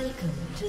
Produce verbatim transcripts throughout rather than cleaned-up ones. Welcome to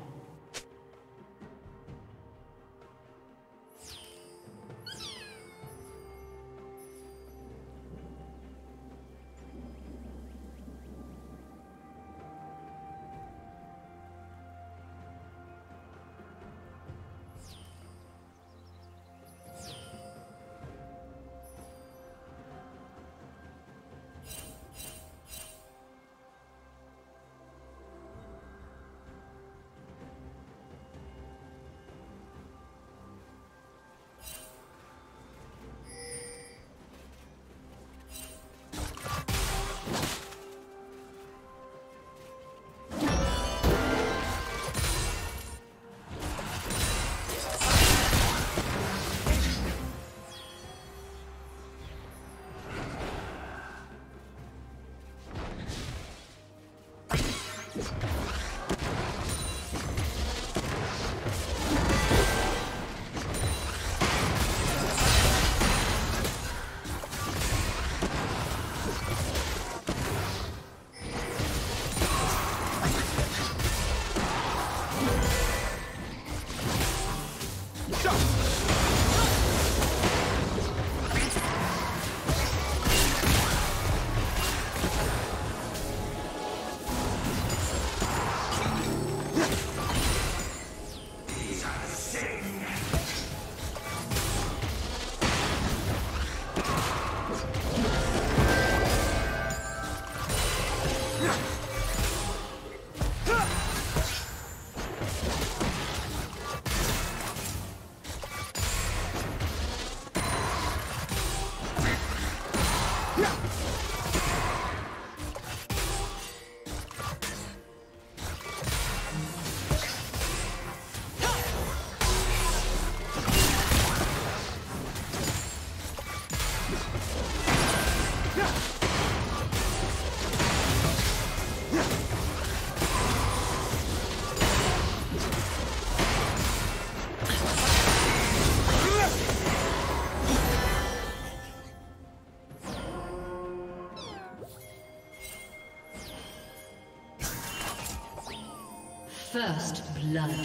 First blood.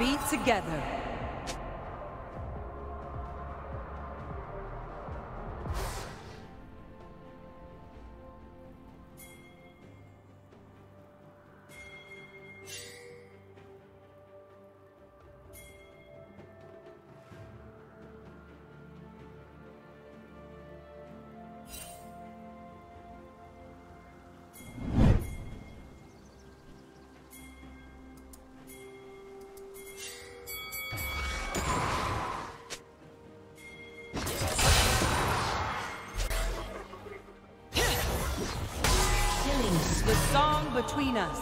be together. The song between us.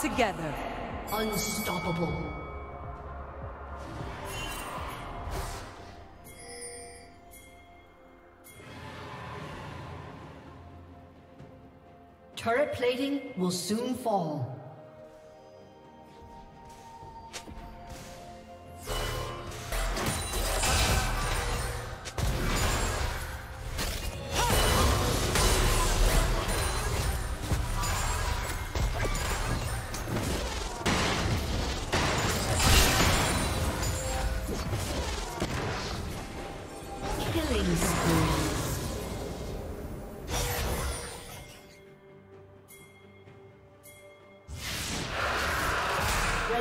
Together. Unstoppable. Turret plating will soon fall.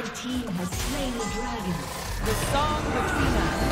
Red team has slain the dragon. The Song of Senna.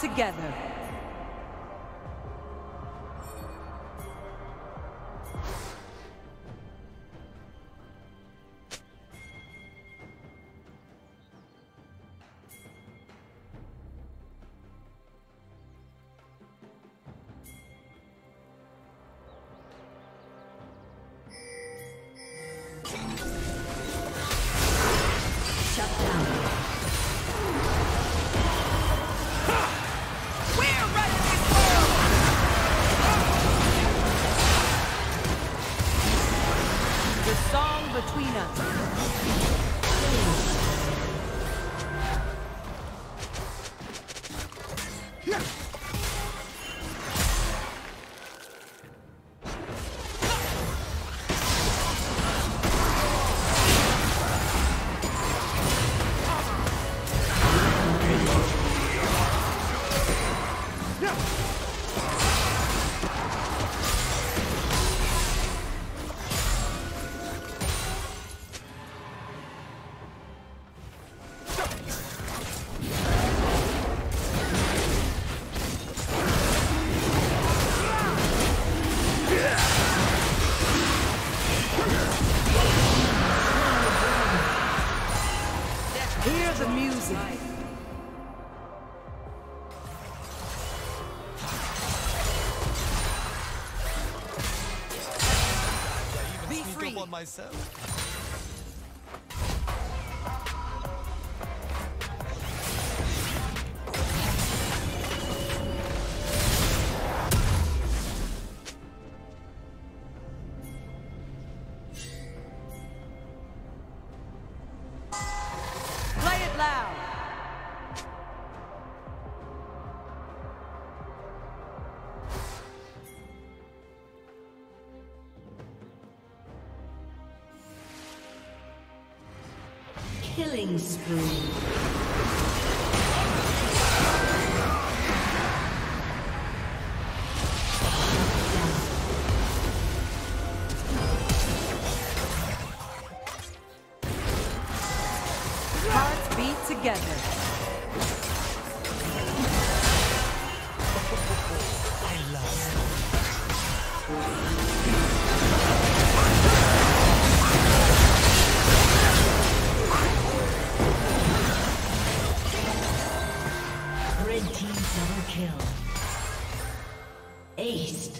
Together. Senna. Be free. Up on myself. Killing spree. Hearts beat together. I love you. Red team double kill. Aced.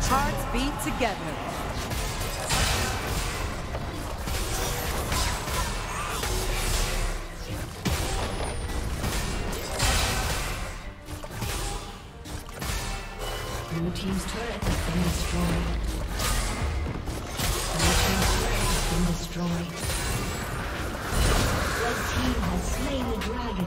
Hearts beat together. team's turret has been destroyed. Your team's turret has been destroyed. Red team has slain the dragon.